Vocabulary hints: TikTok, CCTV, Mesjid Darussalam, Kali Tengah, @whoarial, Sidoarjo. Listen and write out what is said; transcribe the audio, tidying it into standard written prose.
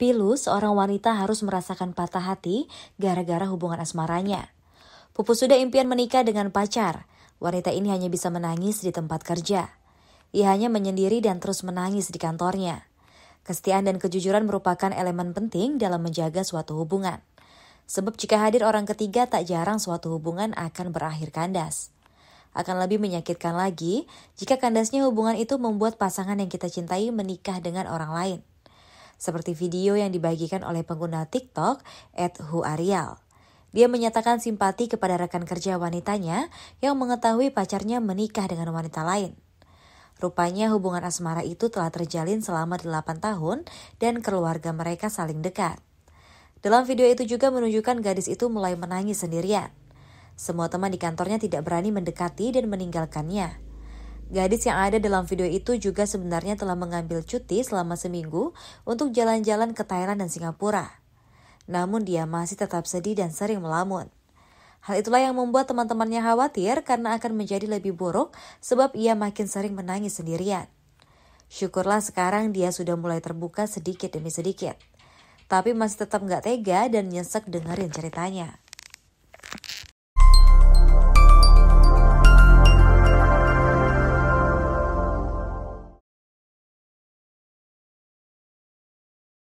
pilu seorang wanita harus merasakan patah hati gara-gara hubungan asmaranya. Pupus sudah impian menikah dengan pacar, wanita ini hanya bisa menangis di tempat kerja. Ia hanya menyendiri dan terus menangis di kantornya. Kesetiaan dan kejujuran merupakan elemen penting dalam menjaga suatu hubungan. Sebab jika hadir orang ketiga, tak jarang suatu hubungan akan berakhir kandas. Akan lebih menyakitkan lagi jika kandasnya hubungan itu membuat pasangan yang kita cintai menikah dengan orang lain. Seperti video yang dibagikan oleh pengguna TikTok @whoarial. Dia menyatakan simpati kepada rekan kerja wanitanya yang mengetahui pacarnya menikah dengan wanita lain. Rupanya hubungan asmara itu telah terjalin selama 8 tahun dan keluarga mereka saling dekat. Dalam video itu juga menunjukkan gadis itu mulai menangis sendirian. Semua teman di kantornya tidak berani mendekati dan meninggalkannya. Gadis yang ada dalam video itu juga sebenarnya telah mengambil cuti selama seminggu untuk jalan-jalan ke Thailand dan Singapura. Namun dia masih tetap sedih dan sering melamun. Hal itulah yang membuat teman-temannya khawatir karena akan menjadi lebih buruk sebab ia makin sering menangis sendirian. Syukurlah sekarang dia sudah mulai terbuka sedikit demi sedikit. Tapi masih tetap gak tega dan nyesek dengerin ceritanya.